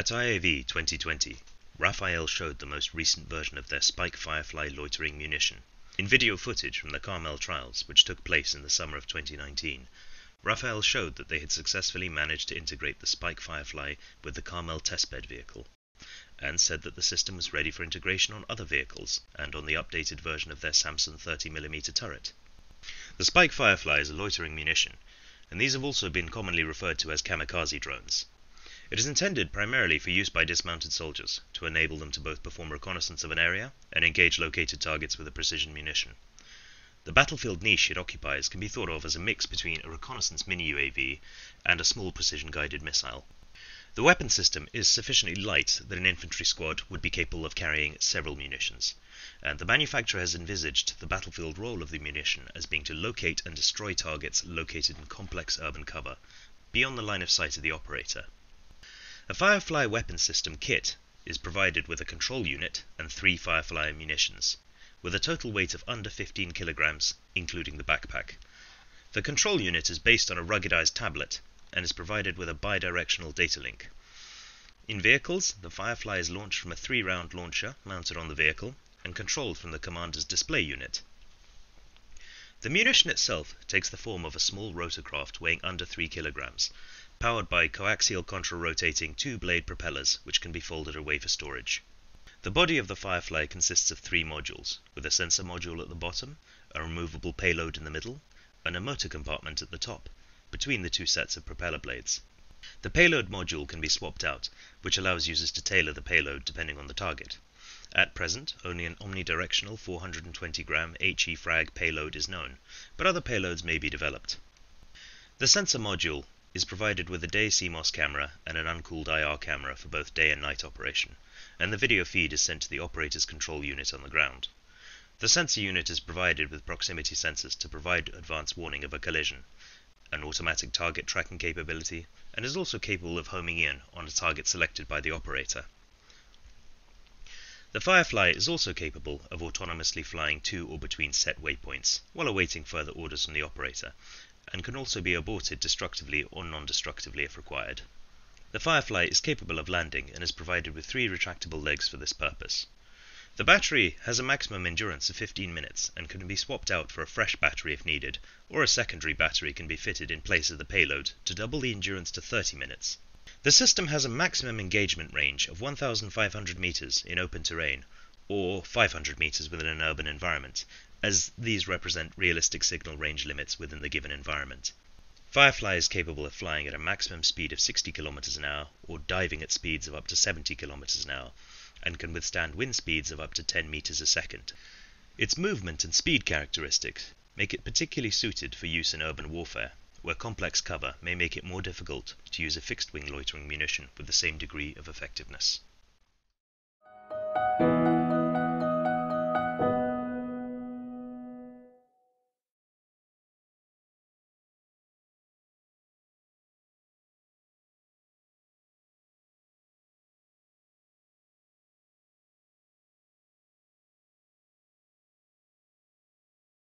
At IAV 2020, Rafael showed the most recent version of their Spike Firefly loitering munition. In video footage from the Carmel trials, which took place in the summer of 2019, Rafael showed that they had successfully managed to integrate the Spike Firefly with the Carmel testbed vehicle, and said that the system was ready for integration on other vehicles and on the updated version of their Samson 30mm turret. The Spike Firefly is a loitering munition, and these have also been commonly referred to as kamikaze drones. It is intended primarily for use by dismounted soldiers, to enable them to both perform reconnaissance of an area and engage located targets with a precision munition. The battlefield niche it occupies can be thought of as a mix between a reconnaissance mini-UAV and a small precision-guided missile. The weapon system is sufficiently light that an infantry squad would be capable of carrying several munitions, and the manufacturer has envisaged the battlefield role of the munition as being to locate and destroy targets located in complex urban cover, beyond the line of sight of the operator. A Firefly weapon system kit is provided with a control unit and 3 Firefly munitions, with a total weight of under 15 kilograms, including the backpack. The control unit is based on a ruggedized tablet, and is provided with a bidirectional data link. In vehicles, the Firefly is launched from a 3-round launcher mounted on the vehicle and controlled from the commander's display unit. The munition itself takes the form of a small rotorcraft weighing under 3 kilograms, powered by coaxial contra-rotating 2-blade propellers which can be folded away for storage. The body of the Firefly consists of 3 modules, with a sensor module at the bottom, a removable payload in the middle, and a motor compartment at the top, between the 2 sets of propeller blades. The payload module can be swapped out, which allows users to tailor the payload depending on the target. At present, only an omnidirectional 420-gram HE frag payload is known, but other payloads may be developed. The sensor module is provided with a day CMOS camera and an uncooled IR camera for both day and night operation, and the video feed is sent to the operator's control unit on the ground. The sensor unit is provided with proximity sensors to provide advance warning of a collision, an automatic target tracking capability, and is also capable of homing in on a target selected by the operator. The Firefly is also capable of autonomously flying to or between set waypoints while awaiting further orders from the operator, and can also be aborted destructively or non-destructively if required. The Firefly is capable of landing and is provided with 3 retractable legs for this purpose. The battery has a maximum endurance of 15 minutes and can be swapped out for a fresh battery if needed, or a secondary battery can be fitted in place of the payload to double the endurance to 30 minutes. The system has a maximum engagement range of 1,500 meters in open terrain, or 500 meters within an urban environment, as these represent realistic signal range limits within the given environment. Firefly is capable of flying at a maximum speed of 60 kilometers an hour, or diving at speeds of up to 70 kilometers an hour, and can withstand wind speeds of up to 10 meters a second. Its movement and speed characteristics make it particularly suited for use in urban warfare, where complex cover may make it more difficult to use a fixed-wing loitering munition with the same degree of effectiveness.